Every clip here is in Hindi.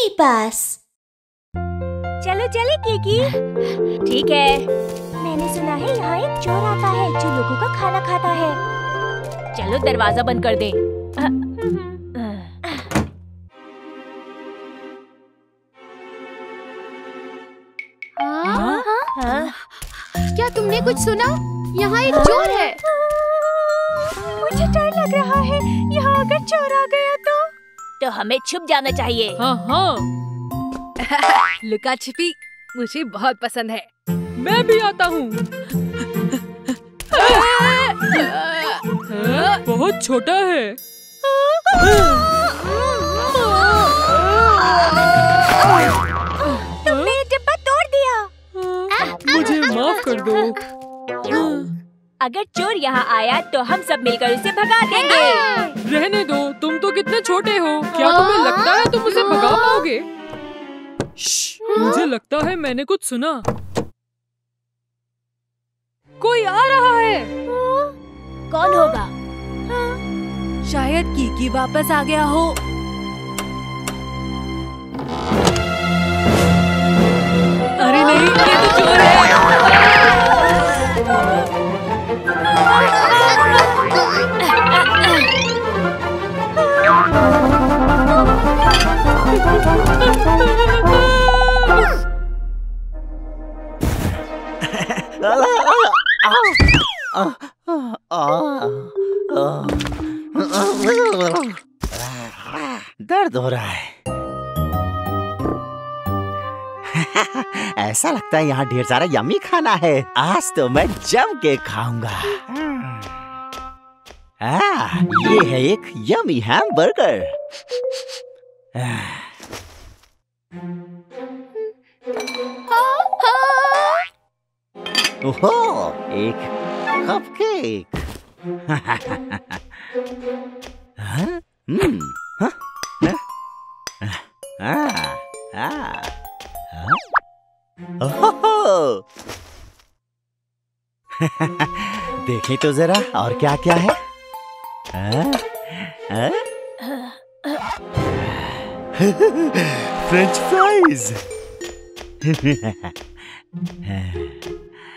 मेरी बस। चलो चले कीकी। ठीक है। मैंने सुना है यहाँ एक चोर आता है जो लोगों का खाना खाता है। चलो दरवाजा बंद कर दे। क्या तुमने कुछ सुना? यहाँ एक चोर है। मुझे डर लग रहा है, यहाँ अगर चोर आ गया तो हमें छुप जाना चाहिए। हाँ। लुका छिपी मुझे बहुत पसंद है। मैं भी आता हूँ। बहुत छोटा है। तुमने ये डिब्बा तोड़ दिया। मुझे माफ कर दो। अगर चोर यहाँ आया तो हम सब मिलकर उसे भगा देंगे। रहने दो, तुम तो कितने छोटे हो। क्या तुम्हें लगता है तुम उसे भगा पाओगे? मुझे लगता है मैंने कुछ सुना। कोई आ रहा है। कौन होगा? शायद कीकी वापस आ गया हो। अरे नहीं, ये तो चोर है। दर्द हो रहा है। ऐसा लगता है यहाँ ढेर सारा यम्मी खाना है। आज तो मैं जम के खाऊंगा। ये है एक यम्मी हैमबर्गर। ओहो, एक कपकेक। देखें तो जरा और क्या क्या है। French fries.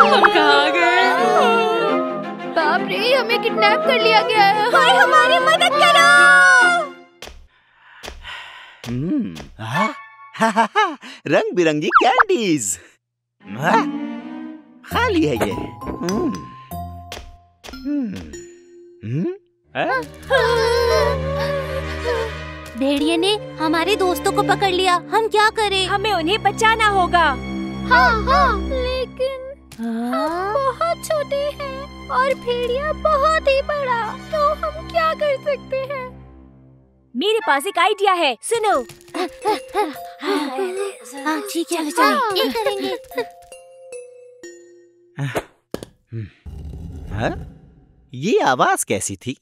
हम कहाँ गए? बाप रे, हमें किडनैप कर लिया गया है। भाई हमारी मदद करो। रंग बिरंगी कैंडीज। खाली है ये। भेड़िए ने हमारे दोस्तों को पकड़ लिया। हम क्या करें? हमें उन्हें बचाना होगा। हाँ, लेकिन हम बहुत छोटे हैं और भेड़िया बहुत ही बड़ा, तो हम क्या कर सकते हैं? मेरे पास एक आइडिया है, सुनो। हाँ ठीक है, चलो ये करेंगे। हाँ, ये आवाज कैसी थी?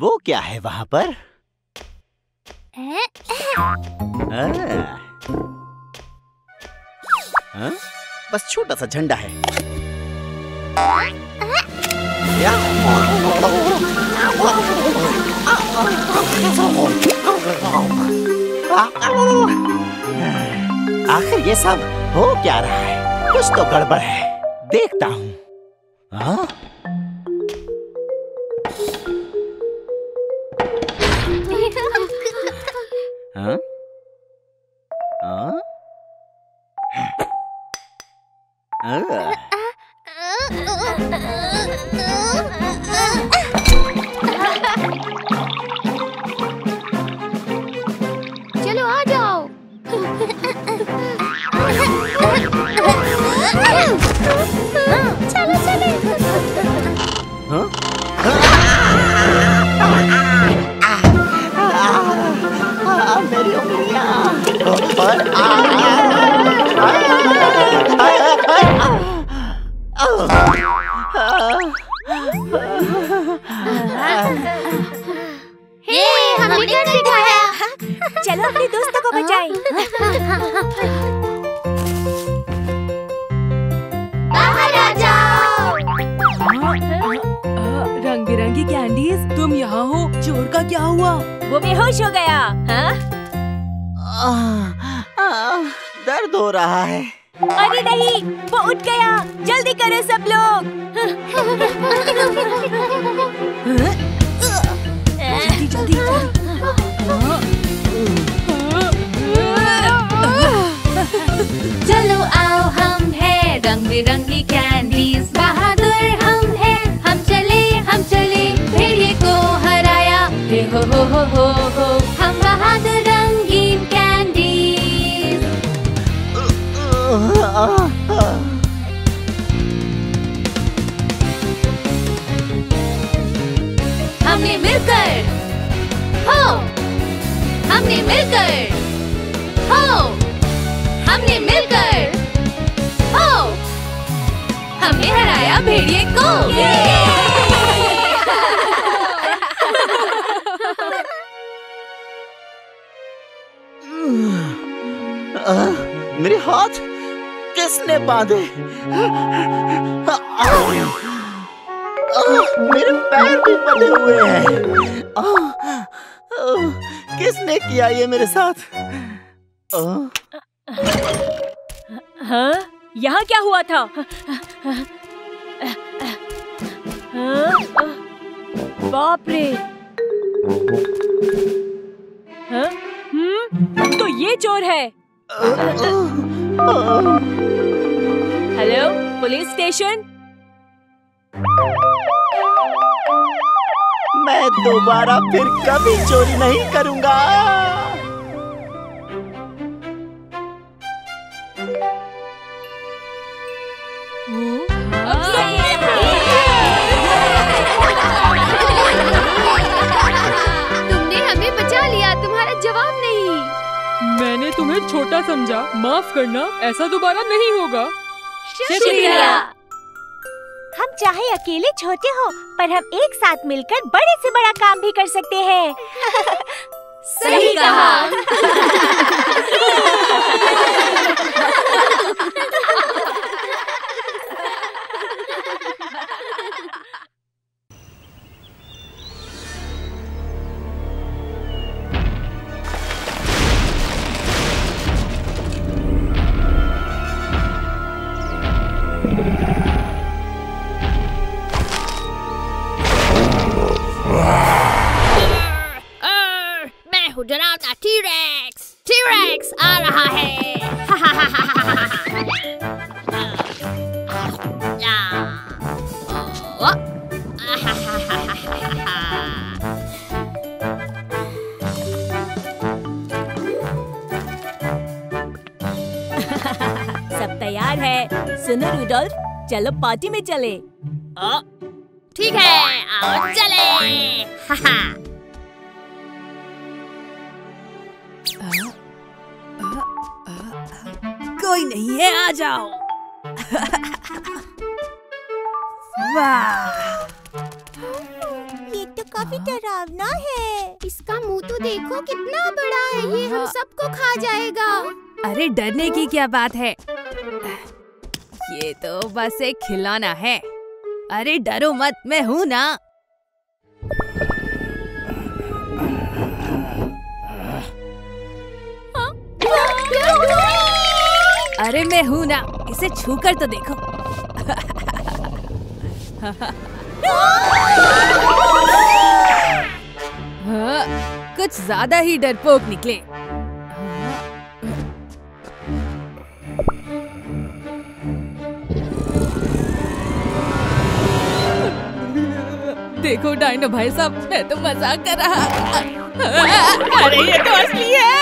वो क्या है वहाँ पर? बस छोटा सा झंडा है। आखिर ये सब हो क्या रहा है? कुछ तो गड़बड़ है। देखता हूँ। चलो आ जाओ। चलो चले। मेरी उंगलियां ऊपर आ हे हमने क्या दिखाया। चलो अपने दोस्तों को बचाएं। बाहर आ जाओ। रंग बिरंगी कैंडीज, तुम यहाँ हो? चोर का क्या हुआ? वो बेहोश हो गया। दर्द हो रहा है। अरे नहीं, वो उठ गया। जल्दी करो सब लोग। जल्दी जल्दी। चलो आओ, हम हैं रंग बिरंगी कैंडीज, बहादुर हम हैं। हम चले भेड़िए को हराया। हे हो हो हम बहादुर रंगीन कैंडीज। हमने मिलकर हो हमने हराया भेड़िए को। मेरे हाथ किसने बांधे? मेरे पैर भी बंधे हुए हैं। किसने किया ये मेरे साथ? हाँ, यहाँ क्या हुआ था? बाप रे। तो ये चोर है। Hello police station. मैं दोबारा फिर कभी चोरी नहीं करूंगा। तुमने हमें बचा लिया, तुम्हारा जवाब नहीं। मैंने तुम्हें छोटा समझा, माफ करना। ऐसा दोबारा नहीं होगा। शुक्रिया। हम चाहे अकेले छोटे हो, पर हम एक साथ मिलकर बड़े से बड़ा काम भी कर सकते हैं। सही कहा। डरावना टी-रेक्स आ रहा है। सब तैयार है। सुनो रूडोल्फ, चलो पार्टी में चले। ठीक है, आओ चले। कोई नहीं है, आ जाओ। वाह, ये तो काफी डरावना है। इसका मुंह तो देखो कितना बड़ा है। ये हम सबको खा जाएगा। अरे डरने की क्या बात है, ये तो बस एक खिलौना है। अरे डरो मत, मैं हूँ ना। अरे मैं हूँ ना, इसे छूकर तो देखो। कुछ ज्यादा ही डरपोक निकले। देखो डायनो भाई साहब, मैं तो मजाक कर रहा। अरे ये तो असली है।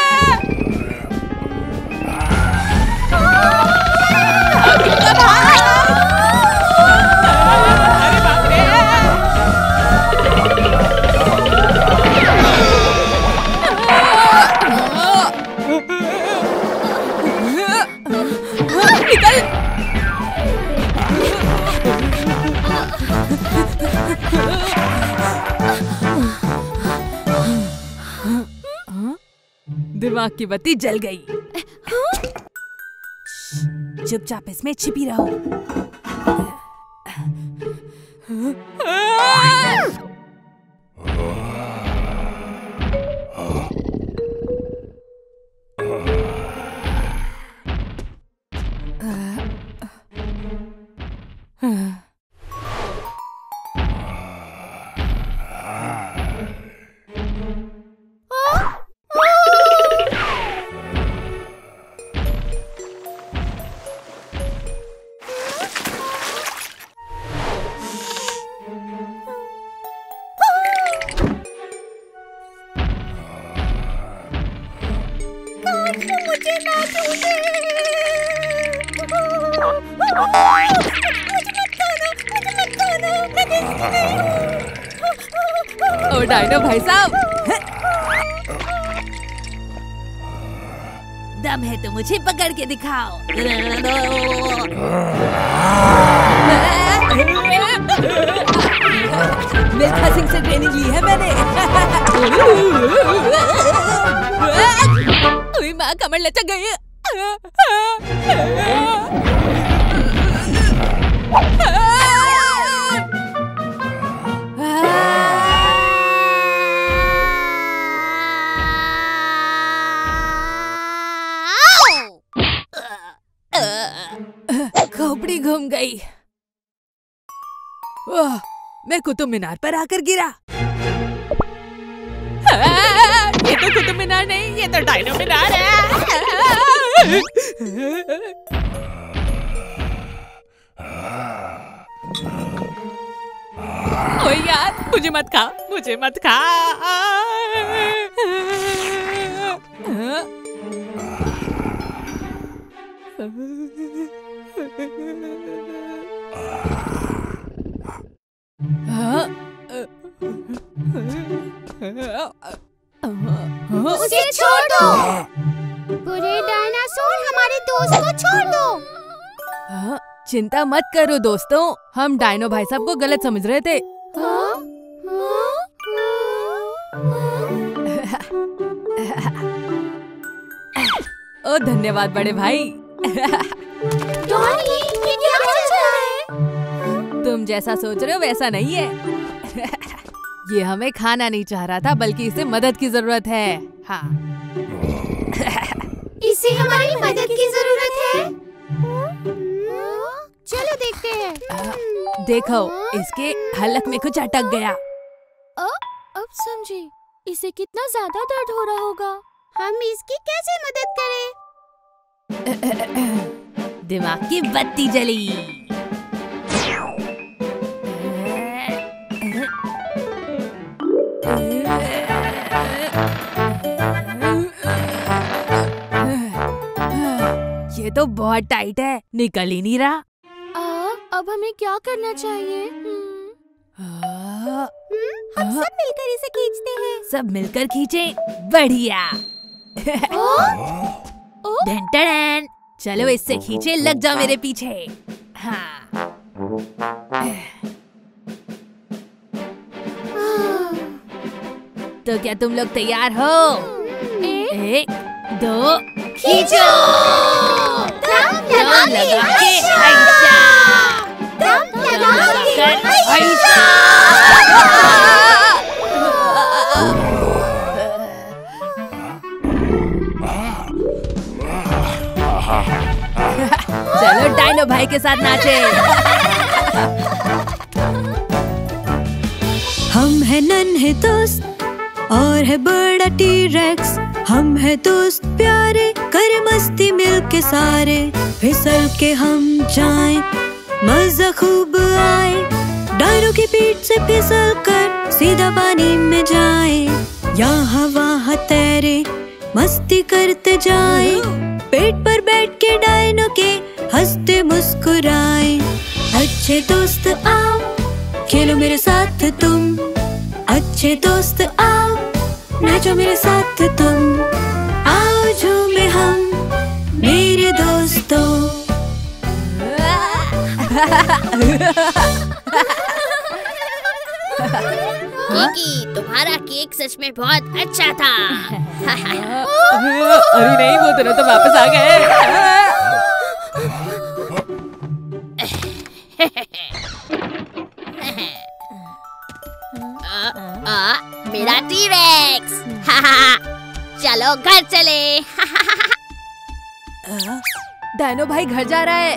दिमाग की बत्ती जल गई। चुपचाप इसमें छिपी रहो। डायनो भाई साहब, दम है तो मुझे पकड़ के दिखाओ। मिल्खा सिंह से ट्रेनिंग ली है मैंने। अरे माँ, कमर लचक गई। खोपड़ी घूम गई। ओह, मैं कुतुब मीनार पर आकर गिरा। ये तो कुतुब मीनार नहीं, ये तो डायनो मीनार है। ओए यार, मुझे मत खा, मुझे मत खा। उसे छोड़ दो। बुरे डायनासोर, हमारे दोस्त को छोड़ दो। चिंता मत करो दोस्तों, हम डायनो भाई साहब को गलत समझ रहे थे। ओ धन्यवाद बड़े भाई। तुम जैसा सोच रहे हो वैसा नहीं है। ये हमें खाना नहीं चाह रहा था, बल्कि इसे मदद की जरूरत है। हाँ, इसे हमारी मदद की जरूरत है। चलो देखते हैं। देखो, इसके हलक में कुछ अटक गया। अब समझी, इसे कितना ज्यादा दर्द हो रहा होगा। हम इसकी कैसे मदद करें? दिमाग की बत्ती जली। ये तो बहुत टाइट है, निकल ही नहीं रहा। अब हमें क्या करना चाहिए? हम सब मिलकर इसे खींचते हैं। सब मिलकर खींचे, बढ़िया। डन, चलो इससे खींचे। लग जाओ मेरे पीछे। हाँ, तो क्या तुम लोग तैयार हो? एक, दो, खींचो। दम लगा के आइशा, दम लगा के आइशा। चलो डायनो भाई के साथ नाचे। हम है नन्हे दोस्त और है बड़ा टी-रेक्स। हम है दोस्त प्यारे, करे मस्ती मिलके सारे। फिसल के हम जाएं, मजा खूब आए। तारों की पीठ से फिसल कर सीधा पानी में जाए, यहाँ वहाँ तैरे मस्ती करते जाए, पेट पर बैठ के डायनो के हंसते मुस्कुराए। अच्छे दोस्त आओ खेलो मेरे साथ तुम, अच्छे दोस्त आओ नाचो मेरे साथ तुम, आओ झूमे हम मेरे दोस्तों। कीकी, तुम्हारा केक सच में बहुत अच्छा था। अरे नहीं, वो दोनों तो वापस आ गए। मेरा टीरेक्स। चलो घर चले। डायनो भाई घर जा रहा है।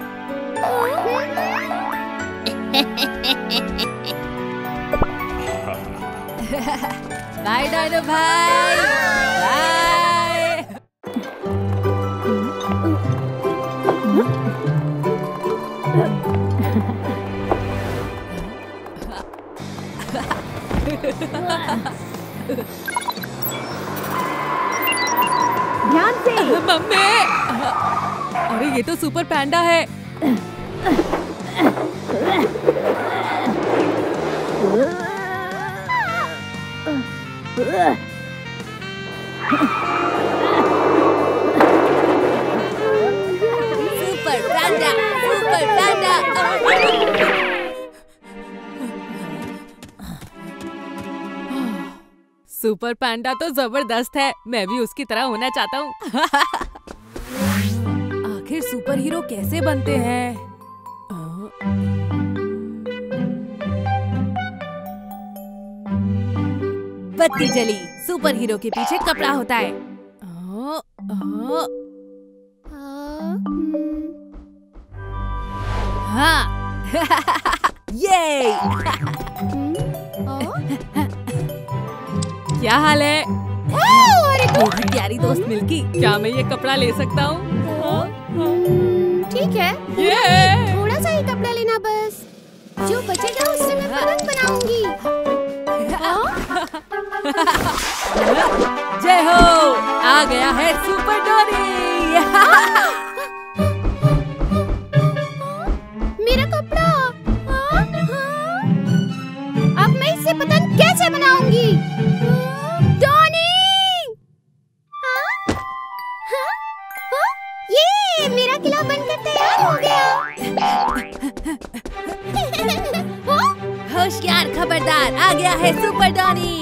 बाय डायनो भाई, बाय। ध्यान से मम्मी। अरे ये तो सुपर पैंडा है। Super panda, super panda. Super panda तो जबरदस्त है, मैं भी उसकी तरह होना चाहता हूँ। आखिर सुपर हीरो कैसे बनते हैं? बत्ती जली, सुपर हीरो के पीछे कपड़ा होता है। हाँ, ये। क्या हाल है? अरे प्यारी दोस्त मिल्की, क्या मैं ये कपड़ा ले सकता हूँ? ठीक है, ये थोड़ा सा ही कपड़ा लेना बस, जो बचेगा उससे मैं पर्दा बनाऊंगी। जय हो, आ गया है सुपर डोरी। मेरा कपड़ा, अब मैं इससे पतंग कैसे बनाऊंगी? डोनी, ये मेरा किला बनकर तैयार हो गया। होशियार खबरदार, आ गया है सुपर डॉनी।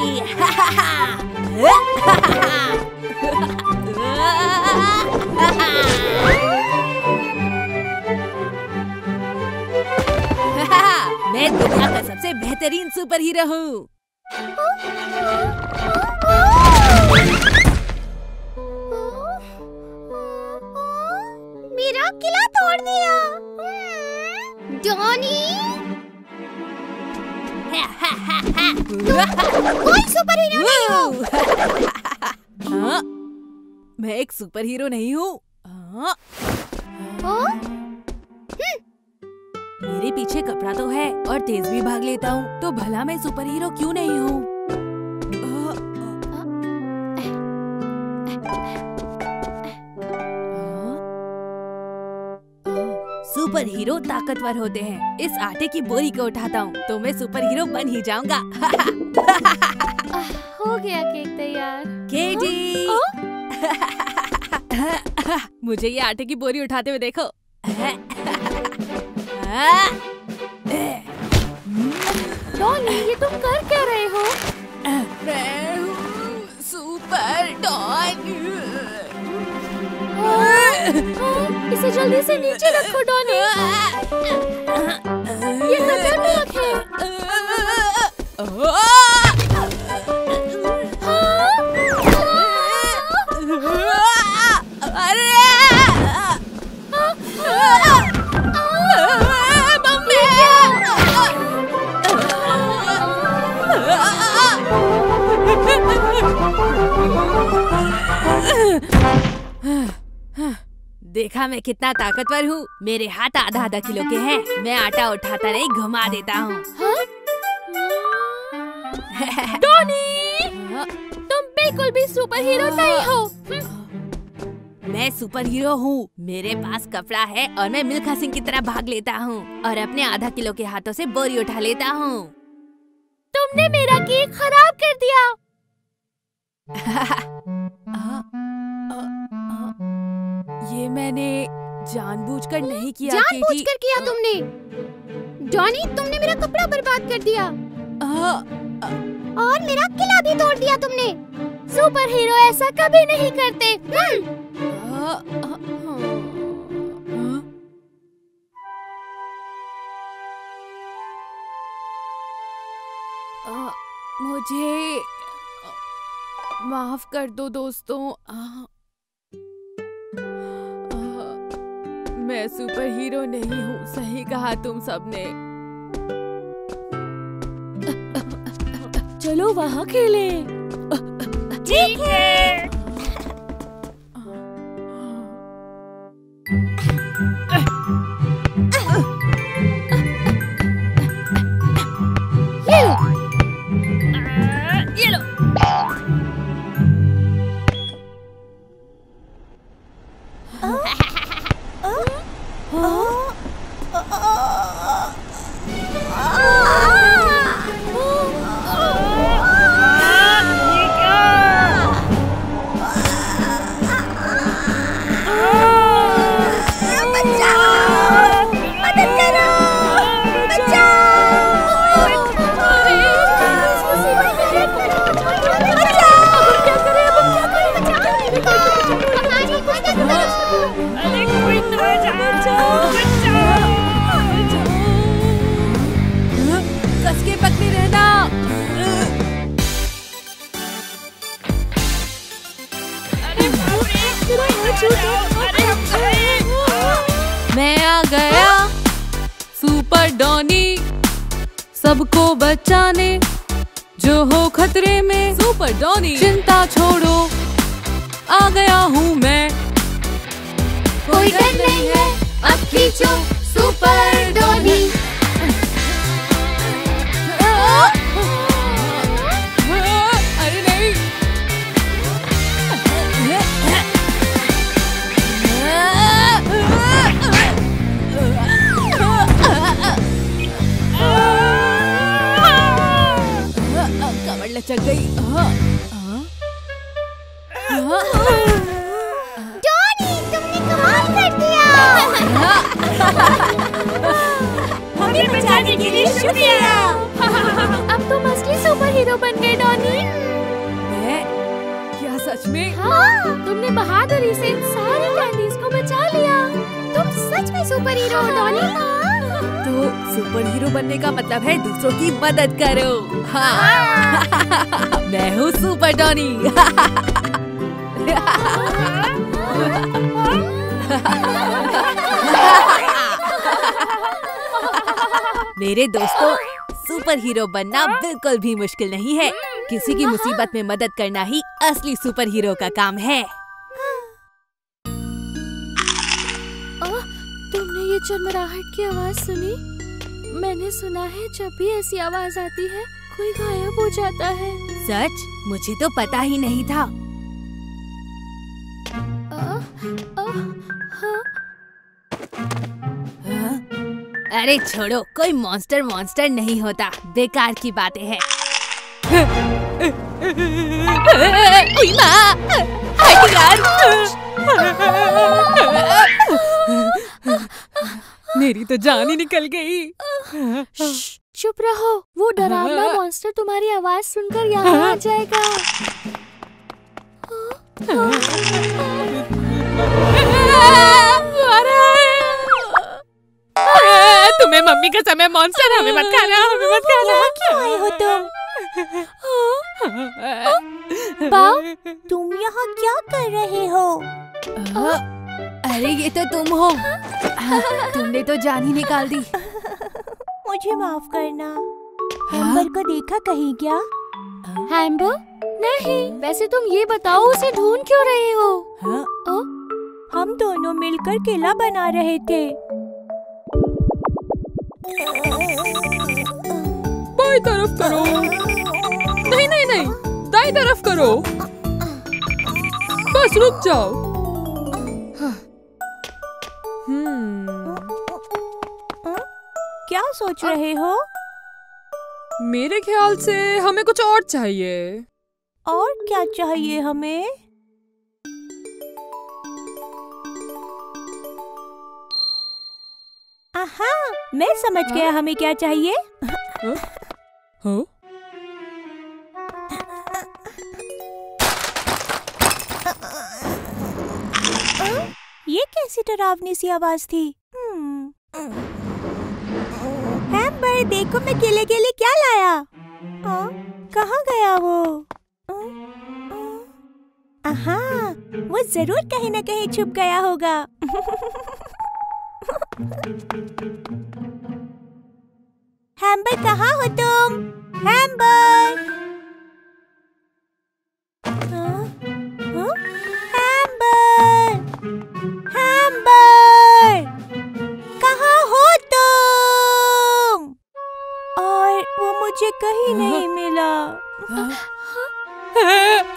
मैं दुनिया का सबसे बेहतरीन सुपर हीरो हूँ। मेरा किला तोड़ दिया डॉनी। कोई सुपर हीरो नहीं हूँ। हाँ, मैं एक सुपर हीरो नहीं हूँ। मेरे पीछे कपड़ा तो है और तेज भी भाग लेता हूँ, तो भला मैं सुपर हीरो क्यों नहीं हूँ? सुपर हीरो ताकतवर होते हैं। इस आटे की बोरी को उठाता हूँ तो मैं सुपर हीरो बन ही जाऊंगा। हो गया केक तैयार। केजी, मुझे ये आटे की बोरी उठाते हुए देखो। डॉनी, ये तुम कर क्या रहे हो? मैं हूँ सुपर डॉनी। इसे जल्दी से नीचे रखो डॉनी। ये खतरनाक है। अरे मम्मी, देखा मैं कितना ताकतवर हूँ। मेरे हाथ आधा आधा किलो के हैं। मैं आटा उठाता नहीं घुमा देता हूँ। टोनी, तुम बिल्कुल भी सुपर हीरो नहीं हो। मैं सुपर हीरो हूँ। मेरे पास कपड़ा है और मैं मिल्खा सिंह की तरह भाग लेता हूँ और अपने आधा किलो के हाथों से बोरी उठा लेता हूँ। तुमने मेरा केक खराब कर दिया। ये मैंने जानबूझकर नहीं किया। जानबूझकर किया तुमने। जॉनी, तुमने मेरा कपड़ा बर्बाद कर दिया और मेरा किला भी तोड़ दिया तुमने। सुपर हीरो ऐसा कभी नहीं करते। मुझे माफ कर दो दोस्तों। मैं सुपर हीरो नहीं हूँ। सही कहा तुम सबने। चलो वहाँ खेले। ठीक है। मैं आ गया सुपर डॉनी सबको बचाने। जो हो खतरे में सुपर डॉनी, चिंता छोड़ो आ गया हूँ मैं। कोई डर नहीं है, अब खींचो सुपर डॉनी। लचक गई। जॉनी, तुमने कमाल कर दिया। हमें बचाने के लिए शुक्रिया। अब तुम असली सुपर हीरो बन गए डॉनी। मैं क्या सच में? हाँ, तुमने बहादुरी से सारी कैंडीज को बचा लिया। तुम सच में सुपर हीरो हो डॉनी। तो सुपर हीरो बनने का मतलब है दूसरों की मदद करो। हाँ। मैं हूँ सुपर डॉनी। मेरे दोस्तों, सुपर हीरो बनना बिल्कुल भी मुश्किल नहीं है। किसी की मुसीबत में मदद करना ही असली सुपर हीरो का काम है। चरमराहट की आवाज सुनी? मैंने सुना है जब भी ऐसी आवाज आती है कोई गायब हो जाता है। सच? मुझे तो पता ही नहीं था। अरे छोड़ो, कोई मॉन्स्टर नहीं होता। बेकार की बातें हैं। मेरी तो जान ही निकल गई। चुप रहो, वो डरावना मॉन्स्टर तुम्हारी आवाज सुनकर यहाँ आ जाएगा। तुम्हें मम्मी का समय मॉन्स्टर। हमें मत खाना, हमें मत खाना। क्यों आए हो तुम? बाव, तुम यहाँ क्या कर रहे हो? अरे ये तो तुम हो। तुमने तो जान ही निकाल दी। मुझे माफ करना। हैम्बर को देखा कहीं क्या? हैम्बर? नहीं। वैसे तुम ये बताओ उसे ढूंढ क्यों रहे हो? हम दोनों मिलकर किला बना रहे थे। बाई तरफ करो। नहीं नहीं नहीं, दाई तरफ करो। बस रुक जाओ। क्या सोच रहे हो? मेरे ख्याल से हमें कुछ और चाहिए। और क्या चाहिए हमें? आहा, मैं समझ गया हमें क्या चाहिए। हो? ये कैसी डरावनी सी आवाज थी। हैम्बर, देखो मैं केले के लिए क्या लाया। कहाँ गया वो? आहा, वो जरूर कहीं न कहीं छुप गया होगा। हैम्बर, कहाँ हो तुम? हैम्बर, हैम्बर, हैम्बर, कहाँ हो तुम? और वो मुझे कहीं नहीं मिला।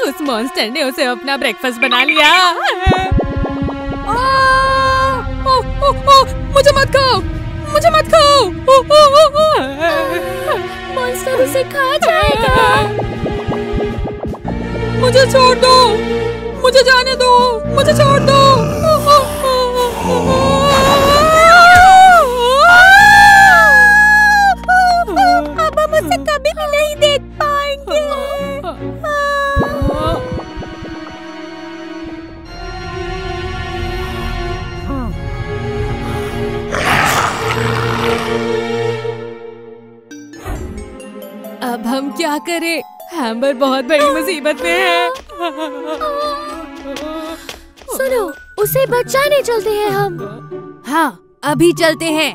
उस मॉन्स्टर ने उसे अपना ब्रेकफास्ट बना लिया। मुझे मत खाओ, मुझे मत खाओ। मॉन्स्टर उसे खा जाएगा। मुझे छोड़ दो, मुझे जाने दो, मुझे छोड़ दो। अब हम उसे कभी भी नहीं देख पाएंगे। अब हम क्या करें? हैम्बर बहुत बड़ी मुसीबत में है। सुनो, उसे बचाने चलते हैं हम। हाँ, अभी चलते हैं।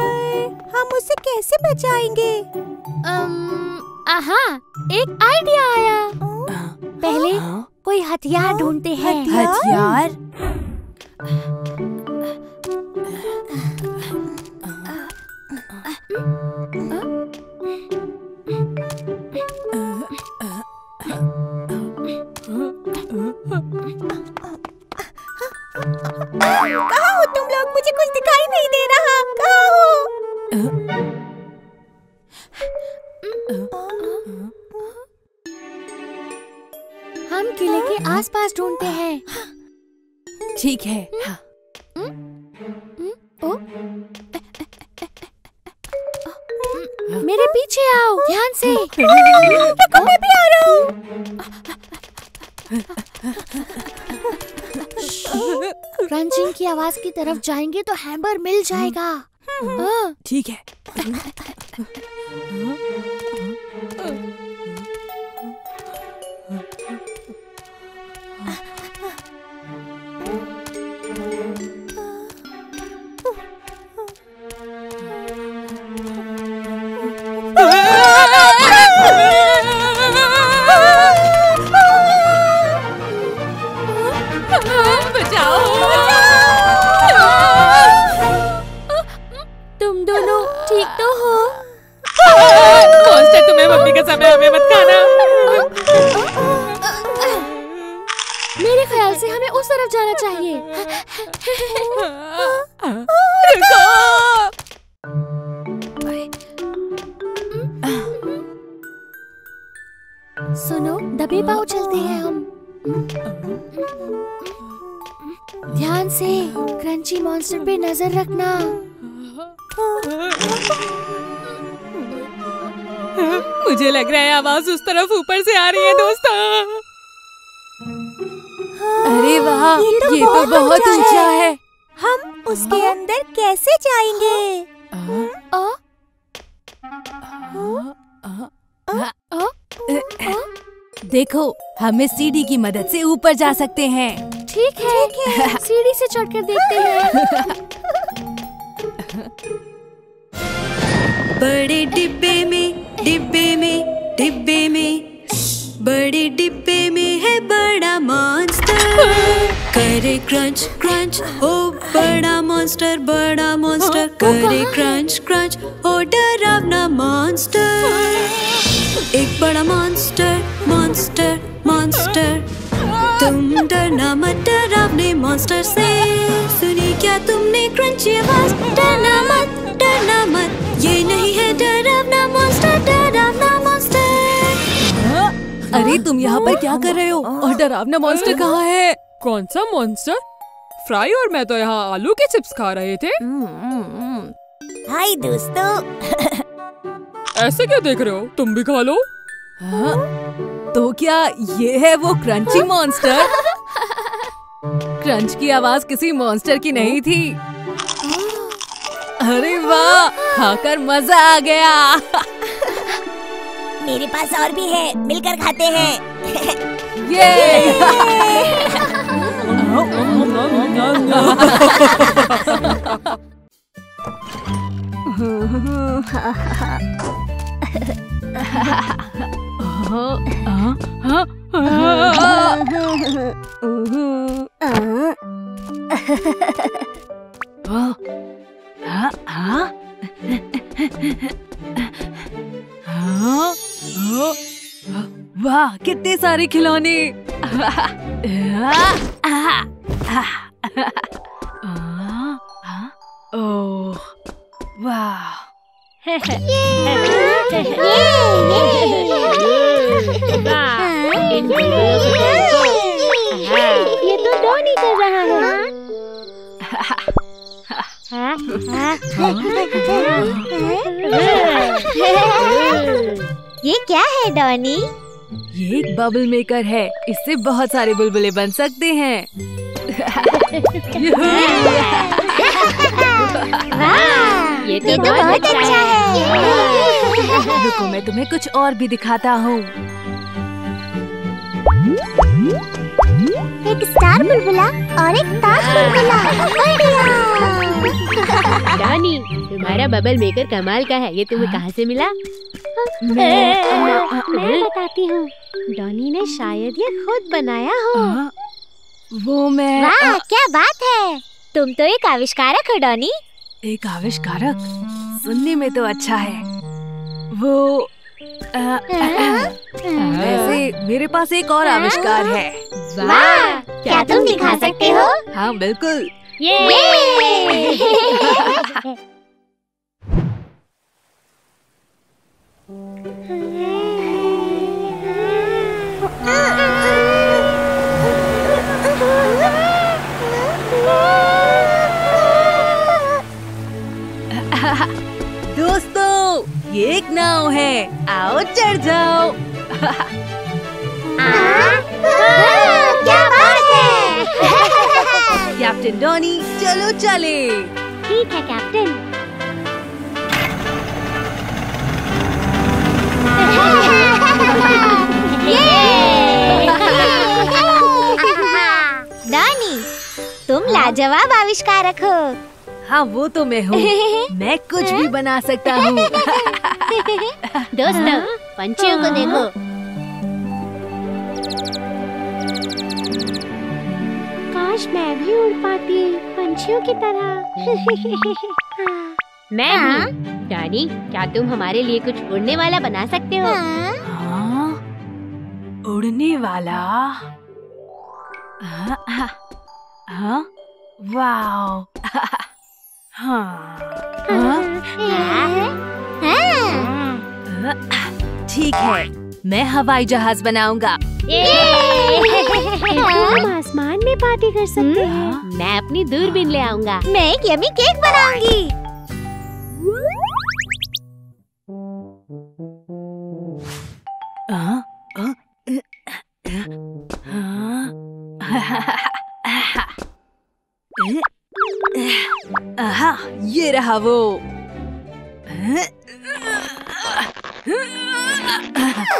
पर हम उसे कैसे बचाएंगे? आहा, एक आइडिया आया। पहले कोई हथियार ढूंढते हैं। हथियार? कहाँ हो तुम लोग? मुझे कुछ दिखाई नहीं दे रहा। कहाँ हो? हम किले के आसपास ढूंढते हैं। ठीक है। हाँ। मेरे पीछे आओ, ध्यान से। मैं भी आ रहा हूँ। क्रंचिंग की आवाज की तरफ जाएंगे तो हैम्बर मिल जाएगा। ठीक है। रखना। मुझे लग रहा है आवाज उस तरफ ऊपर से आ रही है दोस्तों। अरे वाह, ये तो बहुत ऊंचा है। हम उसके अंदर कैसे जाएंगे? देखो, हमें सीढ़ी की मदद से ऊपर जा सकते हैं। ठीक है, सीढ़ी से चढ़कर देखते हैं। बड़े डिब्बे में, डिब्बे में, डिब्बे में, बड़े डिब्बे में है बड़ा मॉन्स्टर। करे क्रंच क्रंच ओ बड़ा मॉन्स्टर करे क्रंच क्रंच ओ डरावना मॉन्स्टर। एक बड़ा मॉन्स्टर मॉन्स्टर मॉन्स्टर तुम डरना मत डरावने मॉन्स्टर से। सुनी क्या तुमने क्रंची आवाज, डरना मत ये नहीं है डरावना मॉन्स्टर, डरावना मॉन्स्टर। अरे तुम यहाँ पर क्या कर रहे हो और डरावना मॉन्स्टर कहाँ है? कौन सा मॉन्स्टर? फ्राई और मैं तो यहाँ आलू के चिप्स खा रहे थे। हाय दोस्तों। ऐसे क्या देख रहे हो, तुम भी खा लो। तो क्या ये है वो क्रंची मॉन्स्टर? क्रंच की आवाज किसी मॉन्स्टर की नहीं थी। अरे वाह, खाकर मजा आ गया। मेरे पास और भी है, मिलकर खाते हैं। ये वाह कितने सारे खिलौने। ओह वाह ये तो डॉनी कर रहा है। ये क्या है डॉनी? ये एक बबल मेकर है, इससे बहुत सारे बुलबुले बन सकते हैं। ये तो बहुत अच्छा है। रुको मैं तुम्हें कुछ और भी दिखाता हूँ। एक स्टार बुलबुला और एक ताज बुलबुला। बढ़िया। डॉनी तुम्हारा बबल मेकर कमाल का है, ये तुम्हें कहाँ से मिला? मैं बताती हूँ, डॉनी ने शायद ये खुद बनाया हो। वो मैं। वाह क्या बात है, तुम तो एक आविष्कारक हो डॉनी। एक आविष्कारक सुनने में तो अच्छा है। वो वैसे मेरे पास एक और आविष्कार है। वाह क्या तुम दिखा सकते हो? हाँ बिल्कुल। दोस्तों ये एक नाव है, आओ चढ़ जाओ। क्या बात है। कैप्टन डॉनी चलो चले। ठीक है कैप्टन। डॉनी तुम लाजवाब आविष्कारक हो। हाँ वो तो मैं हूँ, मैं कुछ भी बना सकता हूँ। दोस्तों पंछियों को देखो। काश मैं भी उड़ पाती पंछियों की तरह। मैं हूँ डॉनी, क्या तुम हमारे लिए कुछ उड़ने वाला बना सकते हो? हाँ उड़ने वाला। हाँ वाह। हाँ ठीक है, मैं हवाई जहाज बनाऊंगा। हम आसमान में पार्टी कर सकते हैं। मैं अपनी दूरबीन ले आऊंगा। मैं एक यमी केक बनाऊंगी। आहा, ये रहा वो।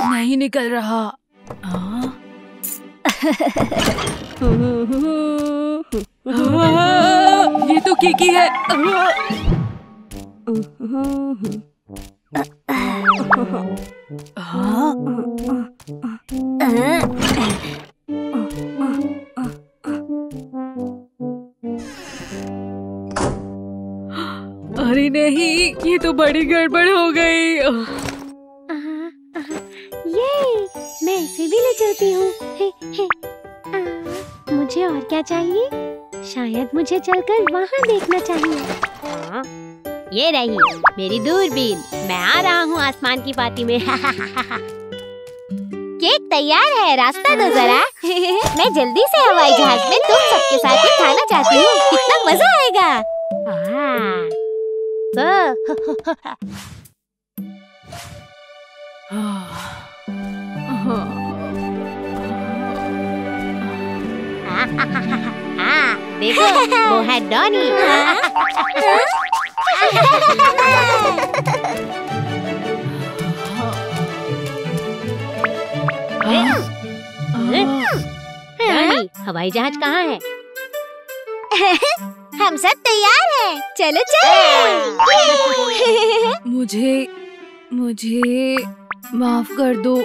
नहीं निकल रहा। ये तो कीकी है। अरे नहीं, ये तो बड़ी गड़बड़ हो गई। ये मैं इसे भी ले चलती हूँ। मुझे और क्या चाहिए? शायद मुझे चलकर वहाँ देखना चाहिए। ये रही मेरी दूरबीन, मैं आ रहा हूँ आसमान की पाती में। केक तैयार है, रास्ता दो जरा। मैं जल्दी से हवाई जहाज में तुम सबके साथ ही खाना चाहती हूँ। कितना मजा आएगा। देखो, वो है डॉनी। डॉनी, हवाई जहाज कहाँ है? हम सब तैयार हैं, चलो चलो। मुझे माफ कर दो,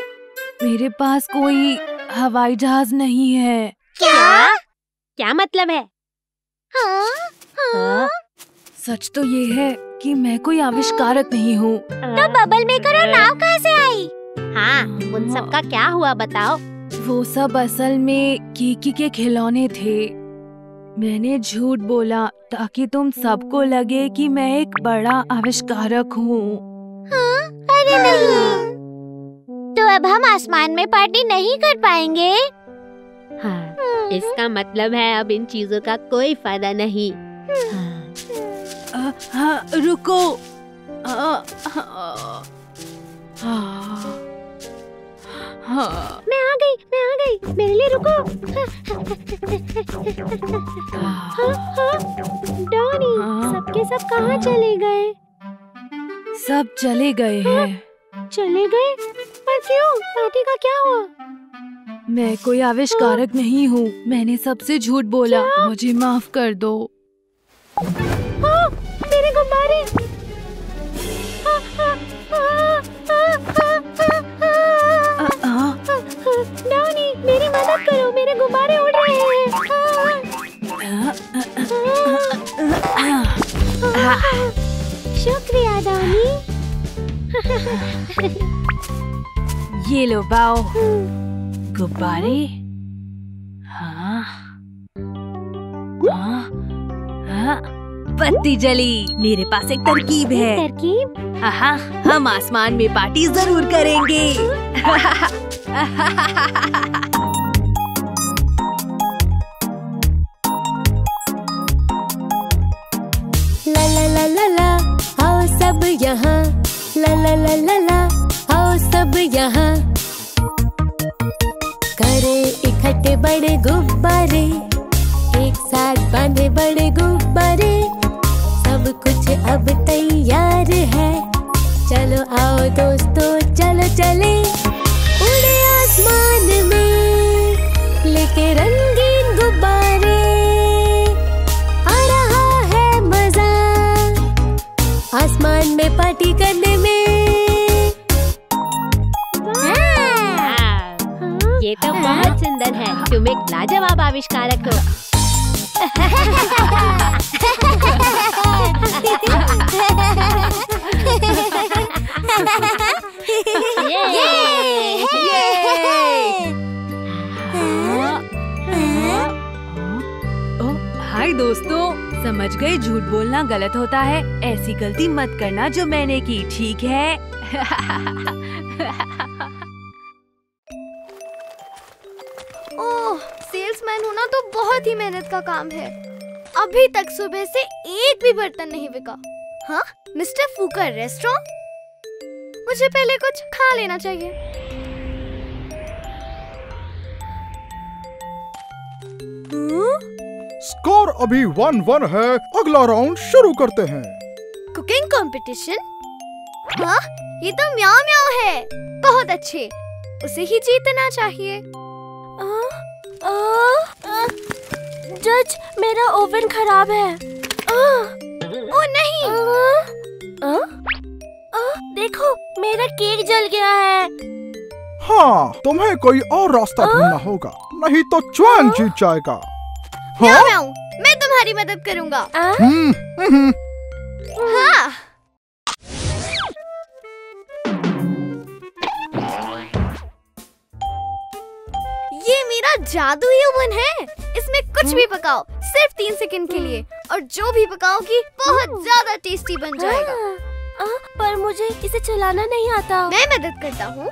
मेरे पास कोई हवाई जहाज नहीं है। क्या क्या मतलब है? सच तो ये है कि मैं कोई आविष्कारक नहीं हूँ। तो बबल मेकर और नाव कहाँ से आई? हाँ, उन सब का क्या हुआ बताओ। वो सब असल में कीकी के खिलौने थे। मैंने झूठ बोला ताकि तुम सबको लगे कि मैं एक बड़ा आविष्कारक हूँ। अरे नहीं, तो अब हम आसमान में पार्टी नहीं कर पाएंगे। हाँ, इसका मतलब है अब इन चीजों का कोई फायदा नहीं। रुको। मैं आ गई, मेरे लिए रुको। डॉनी, सबके सब कहाँ चले गए? सब चले गए हैं। चले गए? पर क्यों? पार्टी का क्या हुआ? मैं कोई आविष्कारक नहीं हूँ, मैंने सबसे झूठ बोला। क्या? मुझे माफ कर दो। मेरे गुब्बारे। डॉनी, मेरी मदद करो, मेरे गुब्बारे उड़ रहे हैं। शुक्रिया डॉनी। ये लो बाओ गुब्बारे। हाँ, बत्ती जली। मेरे पास एक तरकीब है। तरकीब? हाँ, हम आसमान में पार्टी जरूर करेंगे। ला ला ला ला ला, आओ सब यहाँ। ला ला ला ला ला, आओ सब यहाँ। इकट्ठे बड़े गुब्बारे, एक साथ बांधे बड़े गुब्बारे। सब कुछ अब तैयार है, चलो आओ दोस्तों, चलो चले। उड़े आसमान में लेके रंगीन गुब्बारे। आ रहा है मजा आसमान में पार्टी करने में। ये तो बहुत सुंदर है, तुम एक लाजवाब आविष्कारक हो। हाय दोस्तों, समझ गए झूठ बोलना गलत होता है। ऐसी गलती मत करना जो मैंने की, ठीक है? सेल्समैन होना तो बहुत ही मेहनत का काम है। अभी तक सुबह से एक भी बर्तन नहीं बिका। हाँ, मिस्टर फूकर रेस्टोरेंट, मुझे पहले कुछ खा लेना चाहिए। स्कोर अभी 1-1 है। अगला राउंड शुरू करते हैं। Cooking competition? हाँ, ये तो म्याओ म्याओ है। बहुत अच्छे, उसे ही जीतना चाहिए। जज, मेरा ओवन खराब है। ओ नहीं। देखो, मेरा केक जल गया है। हाँ, तुम्हें कोई और रास्ता ढूंढना होगा, नहीं तो चुआन जीत जाएगा। मैं तुम्हारी मदद करूँगा। हाँ। ये मेरा जादुई ओवन है। इसमें कुछ भी पकाओ, सिर्फ 3 सेकंड के लिए, और जो भी पकाओगी बहुत ज्यादा टेस्टी बन जाएगा। पर मुझे इसे चलाना नहीं आता। मैं मदद करता हूँ।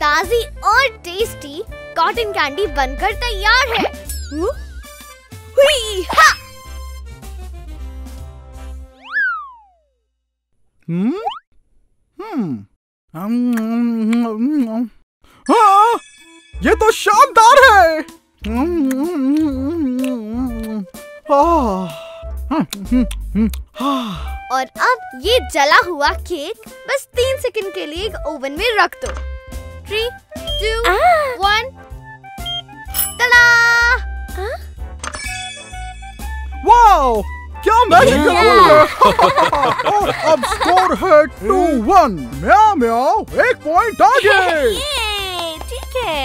ताजी और टेस्टी कॉटन कैंडी बनकर तैयार है। हुई हा! हाँ, ये तो शानदार है। और अब ये जला हुआ केक बस 3 सेकंड के लिए ओवन में रख दो। 3, 2, 1। तला! वाओ, क्या मैजिक है! अब स्कोर है 2-1। म्याओ म्याओ 1 पॉइंट आगे। ठीक है।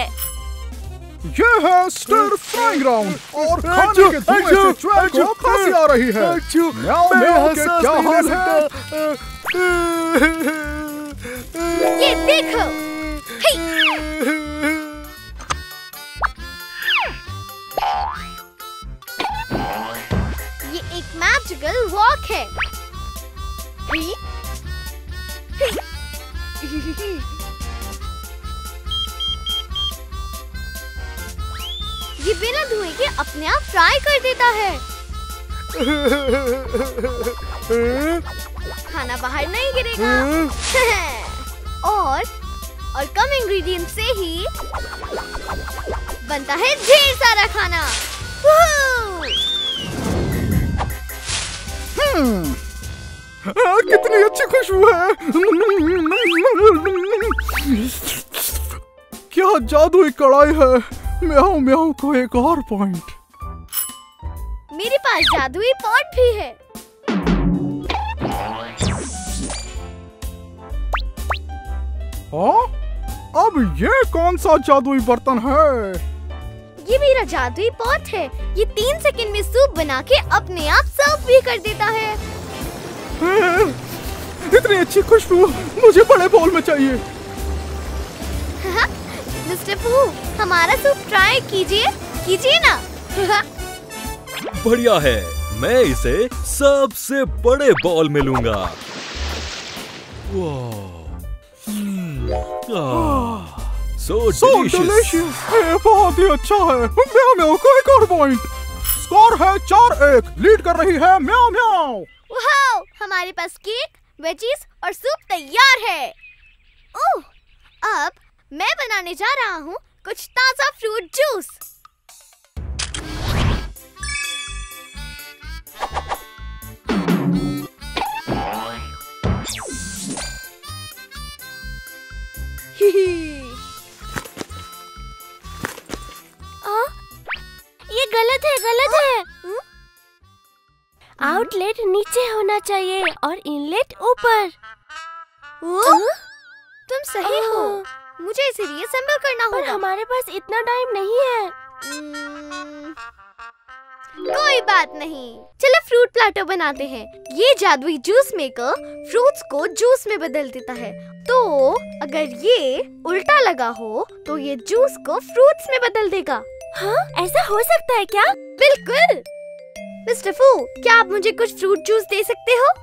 ये है स्टर फ्राइंग राउंड और खाने के धुएं से चैल को खांसी आ रही है। क्या हाल है? ये देखो। ये एक मैजिकल वॉक है। ये बिना धुएं के अपने आप फ्राई कर देता है। खाना बाहर नहीं गिरेगा। और कम इंग्रेडिएंट से ही बनता है ढेर सारा खाना। कितनी अच्छी खुशबू है। क्या जादुई कढ़ाई है। म्याऊ म्याऊ को 1 और पॉइंट। मेरे पास जादुई पॉट भी है। अब ये कौन सा जादुई बर्तन है? ये मेरा जादुई पॉट है। ये 3 सेकंड में सूप बना के अपने आप सर्व भी कर देता है। इतनी अच्छी खुशबू मुझे बड़े बाउल में चाहिए। मिस्टर पू, हमारा सूप ट्राई कीजिए ना। बढ़िया है, मैं इसे सबसे बड़े बॉल में लूंगा। So delicious, ये बहुत ही अच्छा है। म्याओ म्याओ को 1 और पॉइंट। स्कोर है 4-1, लीड कर रही है म्याओ म्याओ। वाओ, हमारे पास केक, वेजीज और सूप तैयार है। ओह, अब मैं बनाने जा रहा हूँ कुछ ताजा फ्रूट जूस। ये गलत है। आउटलेट नीचे होना चाहिए और इनलेट ऊपर। तुम सही हो, मुझे इसे रीअसेंबल करना होगा। पर हमारे पास इतना टाइम नहीं है। कोई बात नहीं, चलो फ्रूट प्लाटो बनाते हैं। ये जादुई जूस मेकर फ्रूट्स को जूस में बदल देता है, तो अगर ये उल्टा लगा हो तो ये जूस को फ्रूट्स में बदल देगा। हाँ, ऐसा हो सकता है क्या? बिल्कुल। मिस्टर फू, क्या आप मुझे कुछ फ्रूट जूस दे सकते हो?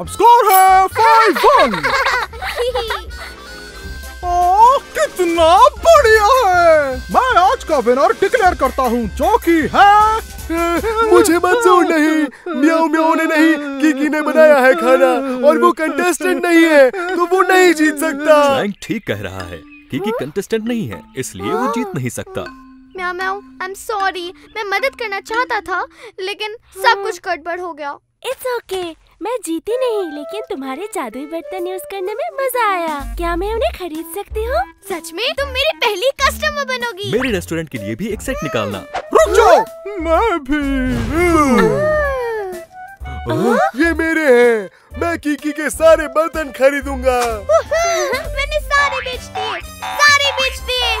अब स्कोर है 5-1। कितना बढ़िया है। मैं आज का विनर डिक्लेयर करता हूँ, जो कि है। मुझे मत जोड़ नहीं, म्याऊ म्याऊ ने नहीं, कीकी ने बनाया है खाना, और वो कंटेस्टेंट नहीं है तो वो नहीं जीत सकता। फ्रैंक ठीक कह रहा है, कीकी कंटेस्टेंट नहीं है इसलिए वो जीत नहीं सकता। म्याऊ म्याऊ, आई एम सॉरी, मैं मदद करना चाहता था लेकिन सब कुछ गड़बड़ हो गया। इट्स ओके, मैं जीती नहीं लेकिन तुम्हारे जादुई बर्तन यूज करने में मजा आया। क्या मैं उन्हें खरीद सकती हूँ? सच में तुम मेरी पहली कस्टमर बनोगी। मेरे रेस्टोरेंट के लिए भी एक सेट निकालना। रुक जाओ, मैं भी। ये मेरे हैं, मैं कीकी के सारे बर्तन खरीदूंगा। मैंने सारे बेच दिए, सारे बेच दिए।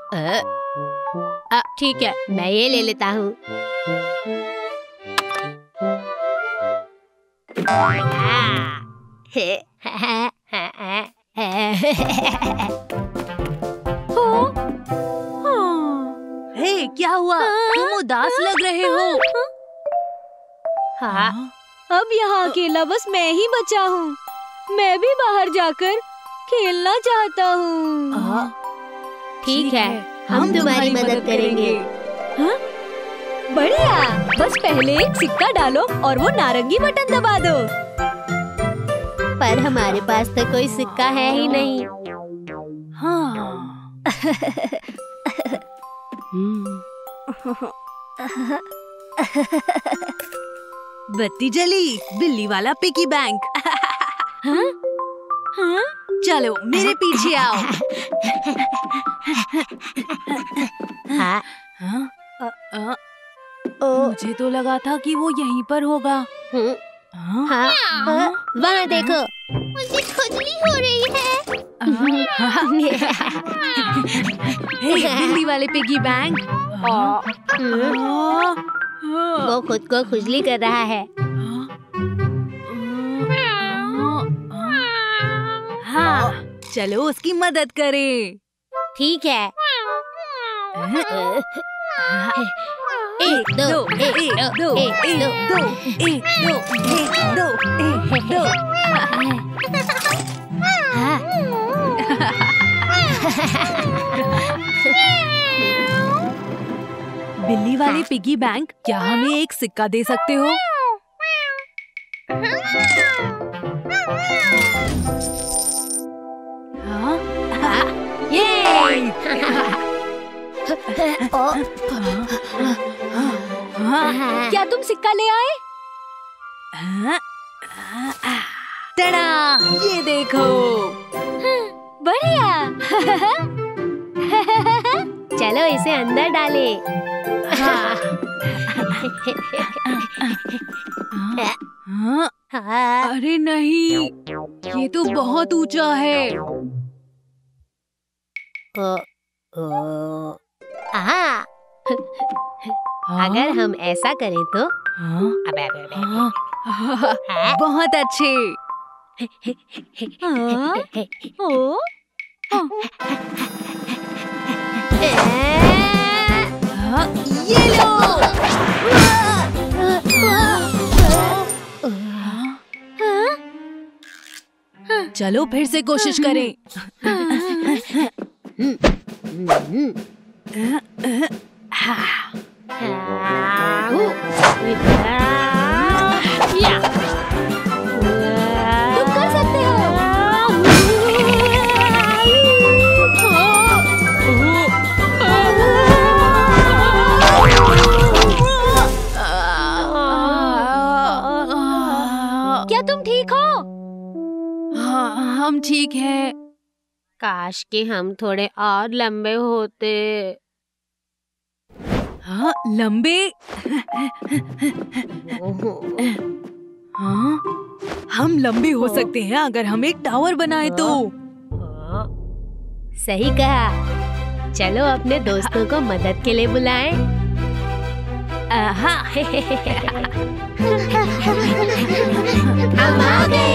ठीक है, मैं ये ले लेता हूँ। हे, क्या हुआ? तुम उदास लग रहे हो। हाँ, अब यहाँ अकेला बस मैं ही बचा हूँ। मैं भी बाहर जाकर खेलना चाहता हूँ। ठीक है, हम तुम्हारी मदद करेंगे। हाँ? बढ़िया, बस पहले एक सिक्का डालो और वो नारंगी बटन दबा दो। पर हमारे पास तो कोई सिक्का है ही नहीं। हाँ। बत्ती जली, बिल्ली वाला पिकी बैंक। हाँ? हाँ? चलो मेरे पीछे आओ। हाँ? हाँ? मुझे तो लगा था कि वो यहीं पर होगा। हाँ? हाँ? हाँ? वहाँ देखो, मुझे खुजली हो रही है। हाँ? बिल्ली वाले पिगी बैंक, वो खुद को खुजली कर रहा है। हाँ, चलो उसकी मदद करें। ठीक है। एक दो, एक दो, एक दो, एक दो, एक दो, एक दो। बिल्ली वाले पिगी बैंक, क्या हमें एक सिक्का दे सकते हो? हाँ? ये! क्या तुम सिक्का ले आए? टड़ा, ये देखो। बढ़िया, चलो इसे अंदर डाले। अरे नहीं, ये तो बहुत ऊंचा है। अगर हम ऐसा करें तो अबे अबे बहुत अच्छे। ये लो। चलो फिर से कोशिश करें। क्या तुम ठीक हो? हाँ, हम ठीक हैं। काश कि हम थोड़े और लंबे होते। हाँ, लंबे। हाँ, हम लंबे हो सकते हैं अगर हम एक टावर बनाए तो। सही कहा, चलो अपने दोस्तों को मदद के लिए बुलाएं। हम आ गए।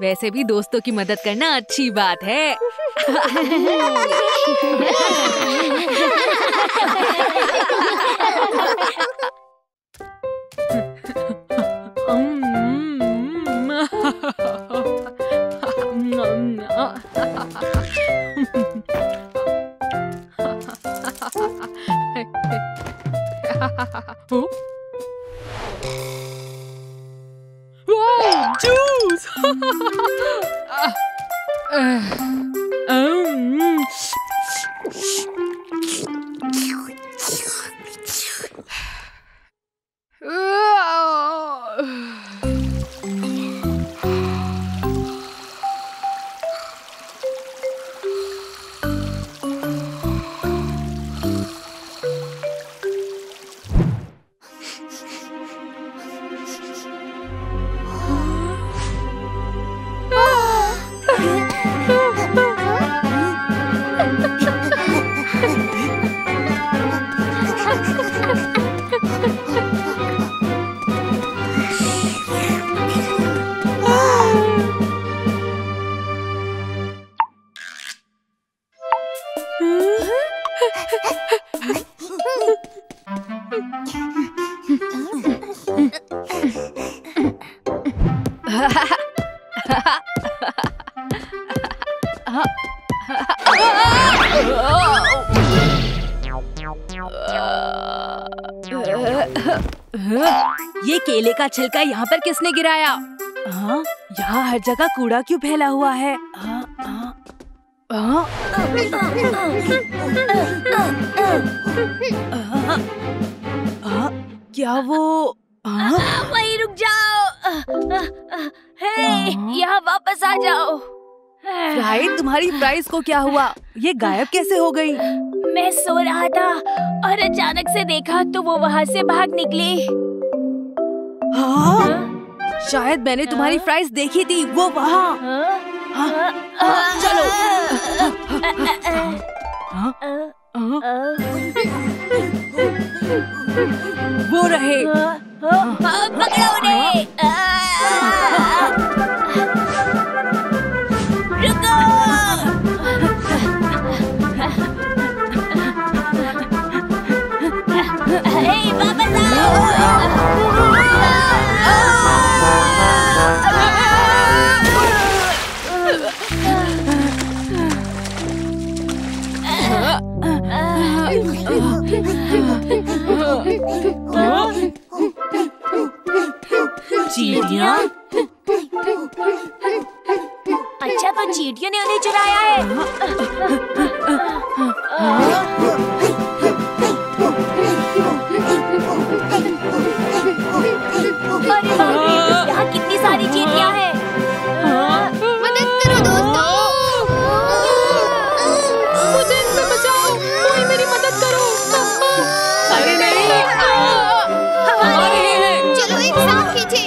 वैसे भी दोस्तों की मदद करना अच्छी बात है। ये केले का छिलका यहाँ पर किसने गिराया? हाँ, यहाँ हर जगह कूड़ा क्यों फैला हुआ है? क्या वो? वहीं रुक जाओ। हे, यहाँ वापस आ जाओ। फ्राइड, तुम्हारी प्राइस को क्या हुआ? ये गायब कैसे हो गई? मैं सो रहा था और अचानक से देखा तो वो वहाँ से भाग निकली। हाँ? शायद मैंने तुम्हारी प्राइस देखी थी, वो वहाँ। चलो। वो रहे। पकड़ो उन्हें। चींटियाँ? अच्छा, तो चींटियों ने उन्हें चुराया है। अरे यहाँ कितनी सारी चींटियाँ हैं। मदद करो दोस्तों, मुझे इनसे बचाओ, कोई मेरी मदद करो। अरे नहीं, चलो एक साथ खींचे।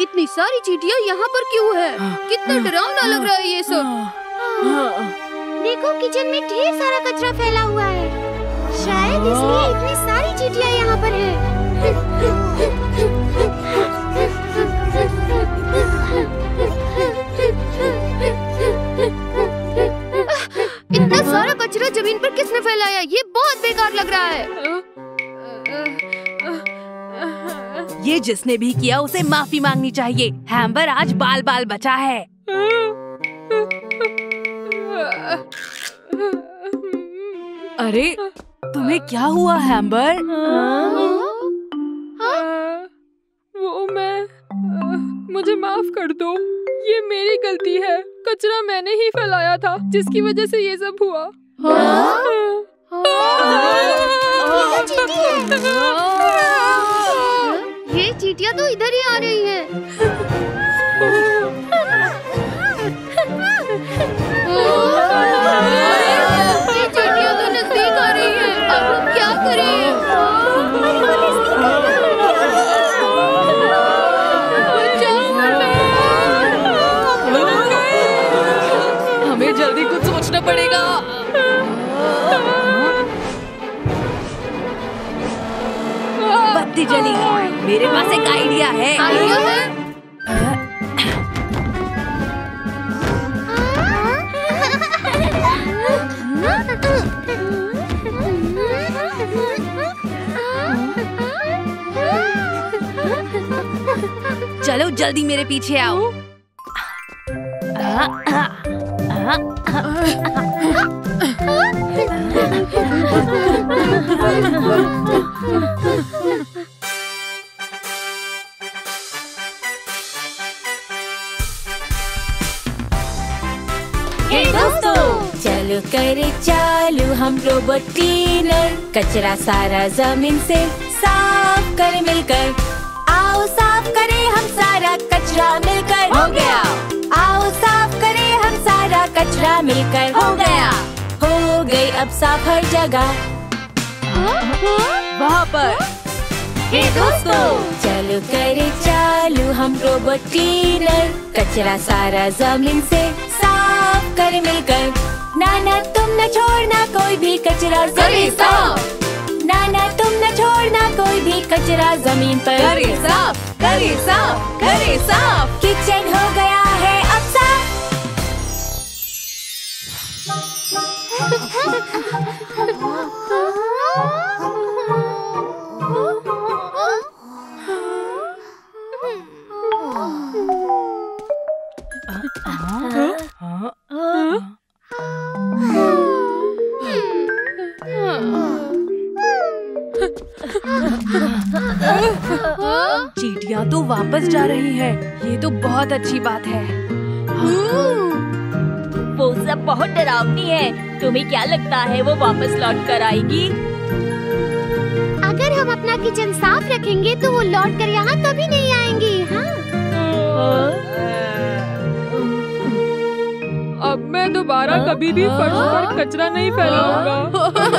इतनी सारी चींटियाँ यहाँ पर क्यों है? कितना डरावना लग रहा है ये सब। देखो, किचन में ढेर सारा कचरा फैला हुआ है, शायद इसलिए इतनी सारी चींटियाँ यहाँ पर है। इतना सारा कचरा जमीन पर किसने फैलाया? ये बहुत बेकार लग रहा है। ये जिसने भी किया उसे माफी मांगनी चाहिए। हैम्बर आज बाल बाल बचा है। अरे तुम्हें क्या हुआ हैम्बर? वो मैं, मुझे माफ कर दो, ये मेरी गलती है। कचरा मैंने ही फैलाया था, जिसकी वजह से ये सब हुआ। ये चींटियाँ तो इधर ही आ रही हैं। ये चींटियाँ तो नजदीक आ रही हैं। अब हम क्या करें? हमें जल्दी कुछ सोचना पड़ेगा। बत्ती जली। मेरे पास एक आइडिया है। आइडिया है? चलो जल्दी मेरे पीछे आओ। चलो करे चालू हम रोबोट क्लीनर, कचरा सारा जमीन से साफ करे मिलकर। आओ साफ करे हम सारा कचरा मिलकर, हो गया। आओ साफ करे हम सारा कचरा मिलकर, हो गया। हो गई अब साफ हर जगह। वहाँ पर। हे दोस्तों चलो करे चालू हम रोबोट क्लीनर, कचरा सारा जमीन से साफ कर मिलकर। नाना तुम न छोड़ना कोई भी कचरा जमीन पर, नाना तुम न छोड़ना कोई भी कचरा जमीन पर। करे साफ, करे साफ, करे साफ, किचन हो गया है अब साफ। चींटियाँ तो वापस जा रही हैं, ये तो बहुत अच्छी बात है। वो सब बहुत डरावनी है, तुम्हें क्या लगता है वो वापस लौट कर आएगी? अगर हम अपना किचन साफ रखेंगे तो वो लौट कर यहाँ कभी नहीं आएंगी। हाँ? अब मैं दोबारा कभी भी फर्श पर कचरा नहीं फैलाऊंगा।